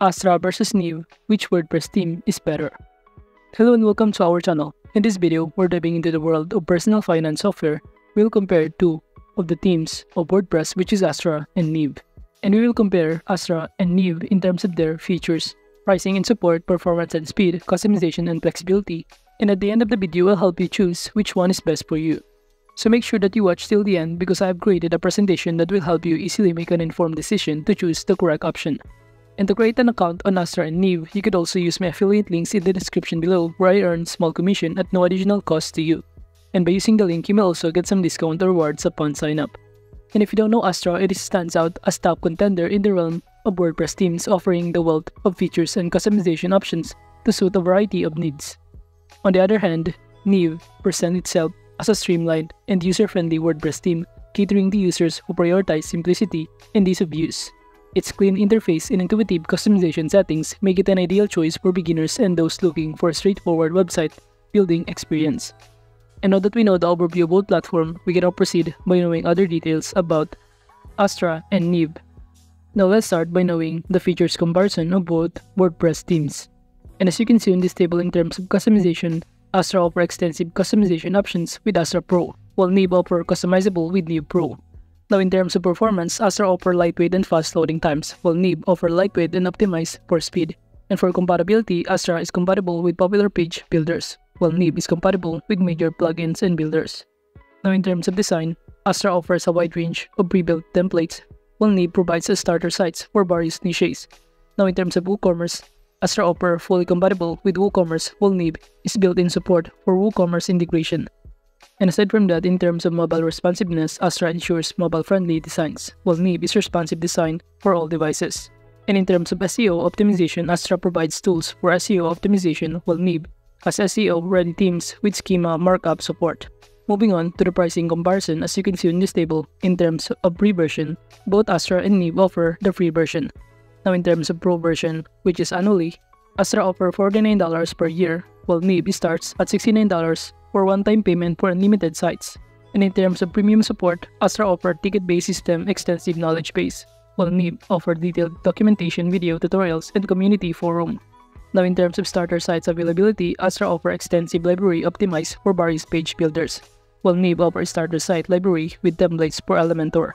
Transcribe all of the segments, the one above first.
Astra versus Neve, which WordPress theme is better? Hello and welcome to our channel. In this video, we're diving into the world of personal finance software. We'll compare two of the themes of WordPress, which is Astra and Neve. And we will compare Astra and Neve in terms of their features, pricing and support, performance and speed, customization and flexibility. And at the end of the video, I'll help you choose which one is best for you. So make sure that you watch till the end because I've created a presentation that will help you easily make an informed decision to choose the correct option. And to create an account on Astra and Neve, you could also use my affiliate links in the description below, where I earn small commission at no additional cost to you. And by using the link, you may also get some discount or rewards upon sign up. And if you don't know Astra, it stands out as top contender in the realm of WordPress themes, offering the wealth of features and customization options to suit a variety of needs. On the other hand, Neve presents itself as a streamlined and user-friendly WordPress theme, catering to users who prioritize simplicity and ease of use. Its clean interface and intuitive customization settings make it an ideal choice for beginners and those looking for a straightforward website building experience. And now that we know the overview of both platforms, we can now proceed by knowing other details about Astra and Neve. Now let's start by knowing the features comparison of both WordPress themes. And as you can see in this table in terms of customization, Astra offers extensive customization options with Astra Pro, while Neve offers customizable with Neve Pro. Now in terms of performance, Astra offers lightweight and fast loading times, while Neve offers lightweight and optimized for speed. And for compatibility, Astra is compatible with popular page builders, while Neve is compatible with major plugins and builders. Now in terms of design, Astra offers a wide range of pre-built templates, while Neve provides a starter site for various niches. Now in terms of WooCommerce, Astra offers fully compatible with WooCommerce, while Neve is built in support for WooCommerce integration. And aside from that, in terms of mobile responsiveness, Astra ensures mobile-friendly designs, while Neve is responsive design for all devices. And in terms of SEO optimization, Astra provides tools for SEO optimization, while Neve has SEO-ready themes with schema markup support. Moving on to the pricing comparison, as you can see in this table, in terms of free version, both Astra and Neve offer the free version. Now in terms of pro version, which is annually, Astra offers $49 per year, while Neve starts at $69 for one-time payment for unlimited sites. And in terms of premium support, Astra offers ticket-based system, extensive knowledge base, while Neve offers detailed documentation, video tutorials, and community forum. Now in terms of starter sites availability, Astra offers extensive library optimized for various page builders, while Neve offers starter site library with templates for Elementor.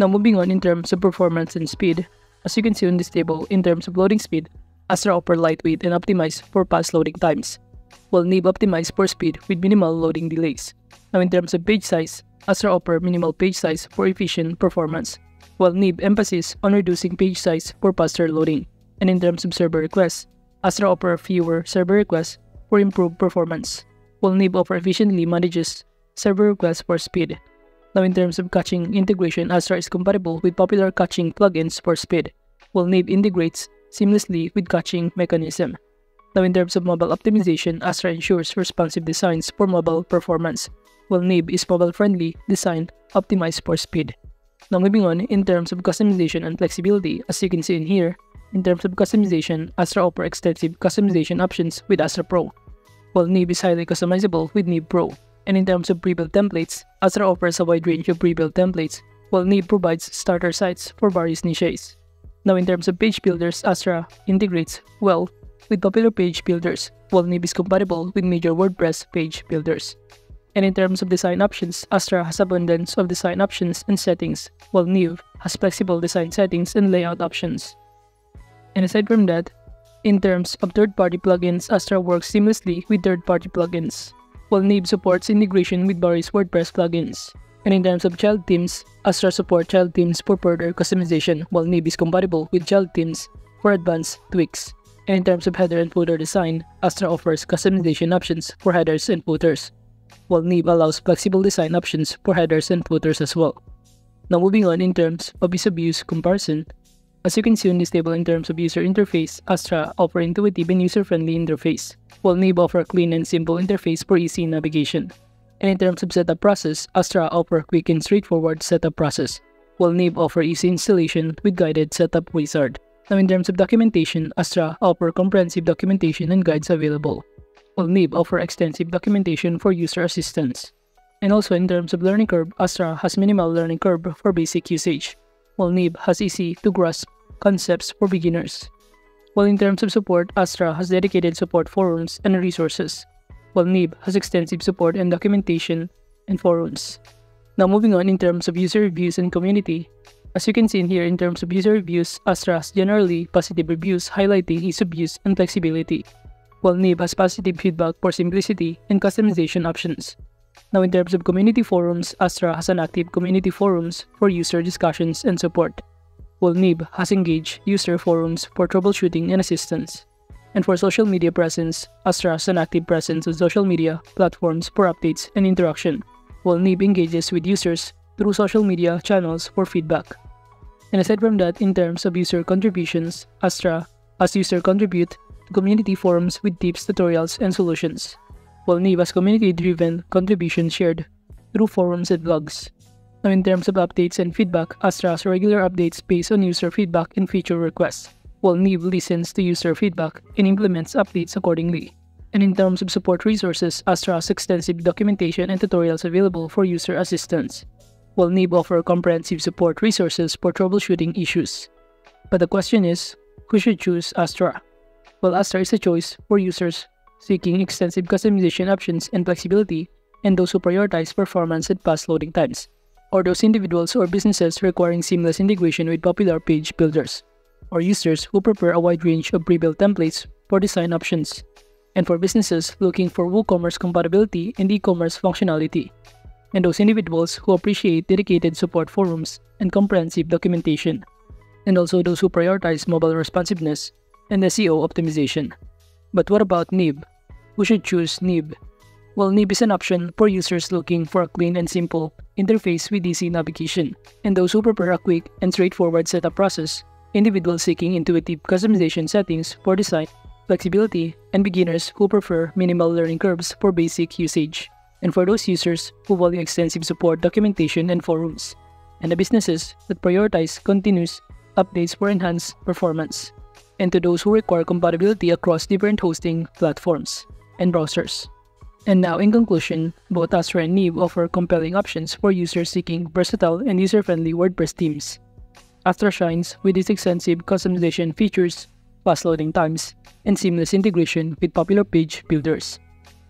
Now moving on in terms of performance and speed, as you can see on this table, in terms of loading speed, Astra offers lightweight and optimized for fast loading times, while Neve optimized for speed with minimal loading delays. Now in terms of page size, Astra offers minimal page size for efficient performance, while Neve emphasis on reducing page size for faster loading. And in terms of server requests, Astra offers fewer server requests for improved performance, while Neve offers efficiently manages server requests for speed. Now in terms of caching integration, Astra is compatible with popular caching plugins for speed, while Neve integrates seamlessly with caching mechanism. Now in terms of mobile optimization, Astra ensures responsive designs for mobile performance, while Neve is mobile-friendly design optimized for speed. Now moving on, in terms of customization and flexibility, as you can see in here, in terms of customization, Astra offers extensive customization options with Astra Pro, while Neve is highly customizable with Neve Pro. And in terms of pre-built templates, Astra offers a wide range of pre-built templates, while Neve provides starter sites for various niches. Now in terms of page builders, Astra integrates well with popular page builders, while Neve is compatible with major WordPress page builders. And in terms of design options, Astra has abundance of design options and settings, while Neve has flexible design settings and layout options. And aside from that, in terms of third-party plugins, Astra works seamlessly with third-party plugins, while Neve supports integration with various WordPress plugins. And in terms of child themes, Astra supports child themes for further customization, while Neve is compatible with child themes for advanced tweaks. And in terms of header and footer design, Astra offers customization options for headers and footers, while Neve allows flexible design options for headers and footers as well. Now moving on in terms of ease of use comparison, as you can see in this table in terms of user interface, Astra offers intuitive and user-friendly interface, while Neve offers a clean and simple interface for easy navigation. And in terms of setup process, Astra offers quick and straightforward setup process, while Neve offers easy installation with guided setup wizard. Now in terms of documentation, Astra offers comprehensive documentation and guides available, while Neve offers extensive documentation for user assistance. And also in terms of learning curve, Astra has minimal learning curve for basic usage, while Neve has easy to grasp concepts for beginners. while in terms of support, Astra has dedicated support forums and resources, while Neve has extensive support and documentation and forums. Now moving on in terms of user reviews and community. As you can see in here, in terms of user reviews, Astra has generally positive reviews highlighting ease of use and flexibility, while Neve has positive feedback for simplicity and customization options. Now in terms of community forums, Astra has an active community forums for user discussions and support, while Neve has engaged user forums for troubleshooting and assistance. And for social media presence, Astra has an active presence on social media platforms for updates and interaction, while Neve engages with users through social media channels for feedback. And aside from that, in terms of user contributions, Astra has user contribute to community forums with tips, tutorials, and solutions, while Neve has community-driven contributions shared through forums and blogs. Now in terms of updates and feedback, Astra has regular updates based on user feedback and feature requests, while Neve listens to user feedback and implements updates accordingly. And in terms of support resources, Astra has extensive documentation and tutorials available for user assistance, while Neve offers comprehensive support resources for troubleshooting issues. But the question is, who should choose Astra? Well, Astra is a choice for users seeking extensive customization options and flexibility, and those who prioritize performance and fast loading times, or those individuals or businesses requiring seamless integration with popular page builders, or users who prefer a wide range of pre-built templates for design options, and for businesses looking for WooCommerce compatibility and e-commerce functionality, and those individuals who appreciate dedicated support forums and comprehensive documentation, and also those who prioritize mobile responsiveness and SEO optimization. But what about Neve? Who should choose Neve? Well, Neve is an option for users looking for a clean and simple interface with easy navigation, and those who prefer a quick and straightforward setup process, individuals seeking intuitive customization settings for design, flexibility, and beginners who prefer minimal learning curves for basic usage, and for those users who value extensive support, documentation, and forums, and the businesses that prioritize continuous updates for enhanced performance, and to those who require compatibility across different hosting platforms and browsers. And now in conclusion, both Astra and Neve offer compelling options for users seeking versatile and user-friendly WordPress themes. Astra shines with its extensive customization features, fast loading times, and seamless integration with popular page builders,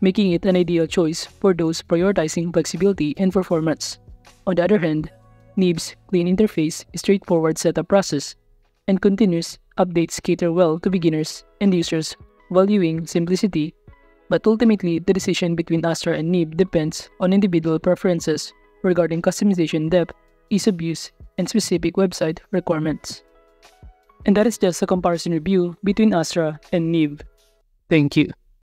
making it an ideal choice for those prioritizing flexibility and performance. On the other hand, Neve's clean interface, straightforward setup process, and continuous updates cater well to beginners and users valuing simplicity, but ultimately the decision between Astra and Neve depends on individual preferences regarding customization depth, ease of use, and specific website requirements. And that is just a comparison review between Astra and Neve. Thank you.